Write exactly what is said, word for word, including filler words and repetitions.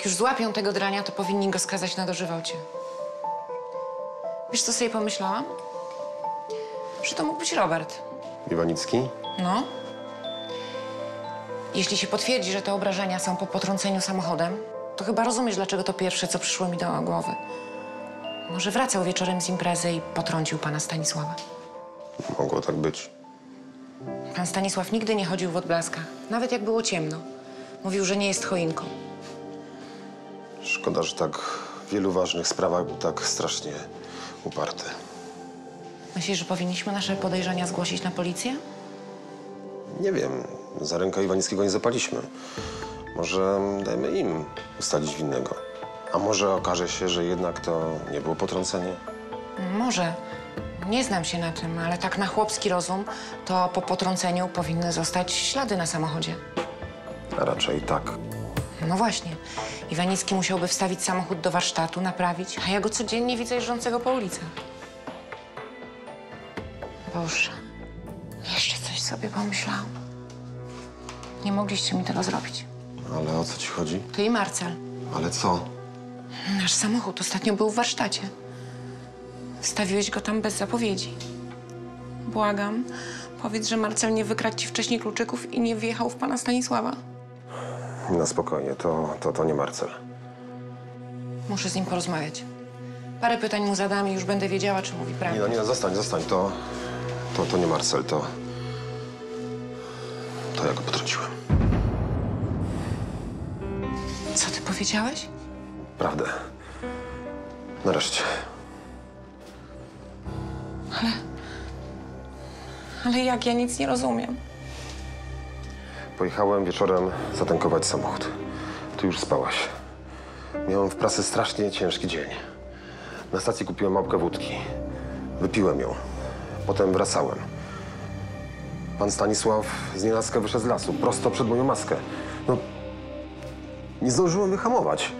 Jak już złapią tego drania, to powinni go skazać na dożywocie. Wiesz, co sobie pomyślałam? Że to mógł być Robert. Iwanicki? No. Jeśli się potwierdzi, że te obrażenia są po potrąceniu samochodem, to chyba rozumiesz, dlaczego to pierwsze, co przyszło mi do głowy. Może wracał wieczorem z imprezy i potrącił pana Stanisława. Mogło tak być. Pan Stanisław nigdy nie chodził w odblaskach, nawet jak było ciemno. Mówił, że nie jest choinką. Szkoda, że tak w wielu ważnych sprawach był tak strasznie uparty. Myślisz, że powinniśmy nasze podejrzenia zgłosić na policję? Nie wiem. Za rękę Iwanickiego nie zapaliśmy. Może dajmy im ustalić winnego. A może okaże się, że jednak to nie było potrącenie? Może. Nie znam się na tym, ale tak na chłopski rozum, to po potrąceniu powinny zostać ślady na samochodzie. A raczej tak. No właśnie. Iwanicki musiałby wstawić samochód do warsztatu, naprawić, a ja go codziennie widzę jeżdżącego po ulicach. Boże, jeszcze coś sobie pomyślałam. Nie mogliście mi tego zrobić. Ale o co ci chodzi? Ty i Marcel. Ale co? Nasz samochód ostatnio był w warsztacie. Wstawiłeś go tam bez zapowiedzi. Błagam, powiedz, że Marcel nie wykradł ci wcześniej kluczyków i nie wjechał w pana Stanisława. No spokojnie, to, to, to nie Marcel. Muszę z nim porozmawiać. Parę pytań mu zadam i już będę wiedziała, czy mówi prawdę. Nie, no, nie, no, zostań, zostań. To, to, to nie Marcel, to... To ja go potrąciłem. Co ty powiedziałeś? Prawdę. Nareszcie. Ale... Ale jak? Ja nic nie rozumiem. Pojechałem wieczorem zatankować samochód. Ty już spałaś. Miałem w pracy strasznie ciężki dzień. Na stacji kupiłem małpkę wódki. Wypiłem ją. Potem wracałem. Pan Stanisław znienacka wyszedł z lasu, prosto przed moją maskę. No... Nie zdążyłem wyhamować.